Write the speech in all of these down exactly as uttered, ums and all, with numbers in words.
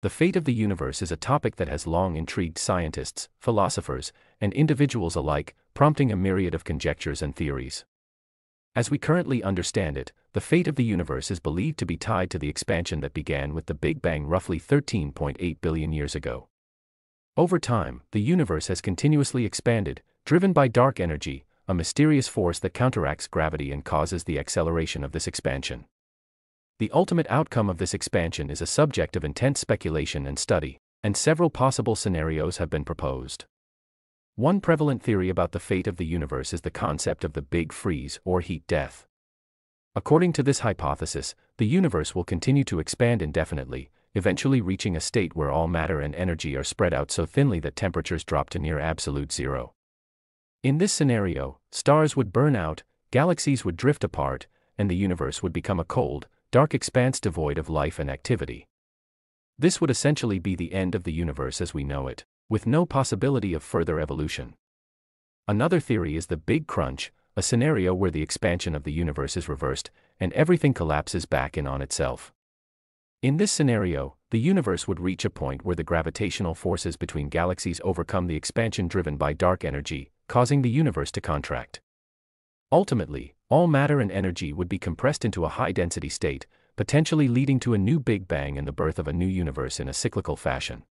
The fate of the universe is a topic that has long intrigued scientists, philosophers, and individuals alike, prompting a myriad of conjectures and theories. As we currently understand it, the fate of the universe is believed to be tied to the expansion that began with the Big Bang roughly thirteen point eight billion years ago. Over time, the universe has continuously expanded, driven by dark energy, a mysterious force that counteracts gravity and causes the acceleration of this expansion. The ultimate outcome of this expansion is a subject of intense speculation and study, and several possible scenarios have been proposed. One prevalent theory about the fate of the universe is the concept of the Big Freeze or heat death. According to this hypothesis, the universe will continue to expand indefinitely, eventually reaching a state where all matter and energy are spread out so thinly that temperatures drop to near absolute zero. In this scenario, stars would burn out, galaxies would drift apart, and the universe would become a cold, dark expanse devoid of life and activity. This would essentially be the end of the universe as we know it, with no possibility of further evolution. Another theory is the Big Crunch, a scenario where the expansion of the universe is reversed, and everything collapses back in on itself. In this scenario, the universe would reach a point where the gravitational forces between galaxies overcome the expansion driven by dark energy, causing the universe to contract. Ultimately, all matter and energy would be compressed into a high-density state, potentially leading to a new Big Bang and the birth of a new universe in a cyclical fashion.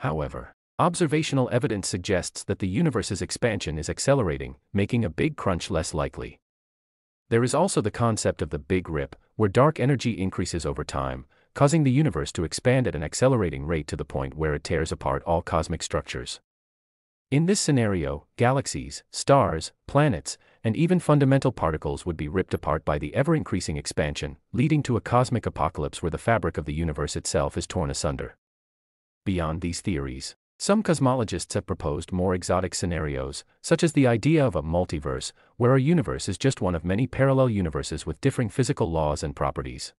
However, observational evidence suggests that the universe's expansion is accelerating, making a Big Crunch less likely. There is also the concept of the Big Rip, where dark energy increases over time, causing the universe to expand at an accelerating rate to the point where it tears apart all cosmic structures. In this scenario, galaxies, stars, planets, and even fundamental particles would be ripped apart by the ever-increasing expansion, leading to a cosmic apocalypse where the fabric of the universe itself is torn asunder. Beyond these theories, some cosmologists have proposed more exotic scenarios, such as the idea of a multiverse, where a universe is just one of many parallel universes with differing physical laws and properties.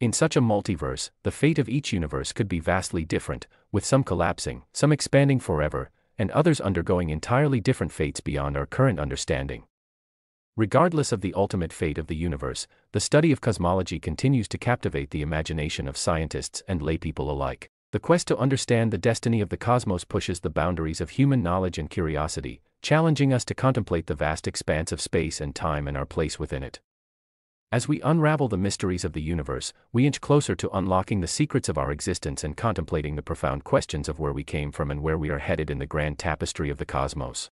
In such a multiverse, the fate of each universe could be vastly different, with some collapsing, some expanding forever, and others undergoing entirely different fates beyond our current understanding. Regardless of the ultimate fate of the universe, the study of cosmology continues to captivate the imagination of scientists and laypeople alike. The quest to understand the destiny of the cosmos pushes the boundaries of human knowledge and curiosity, challenging us to contemplate the vast expanse of space and time and our place within it. As we unravel the mysteries of the universe, we inch closer to unlocking the secrets of our existence and contemplating the profound questions of where we came from and where we are headed in the grand tapestry of the cosmos.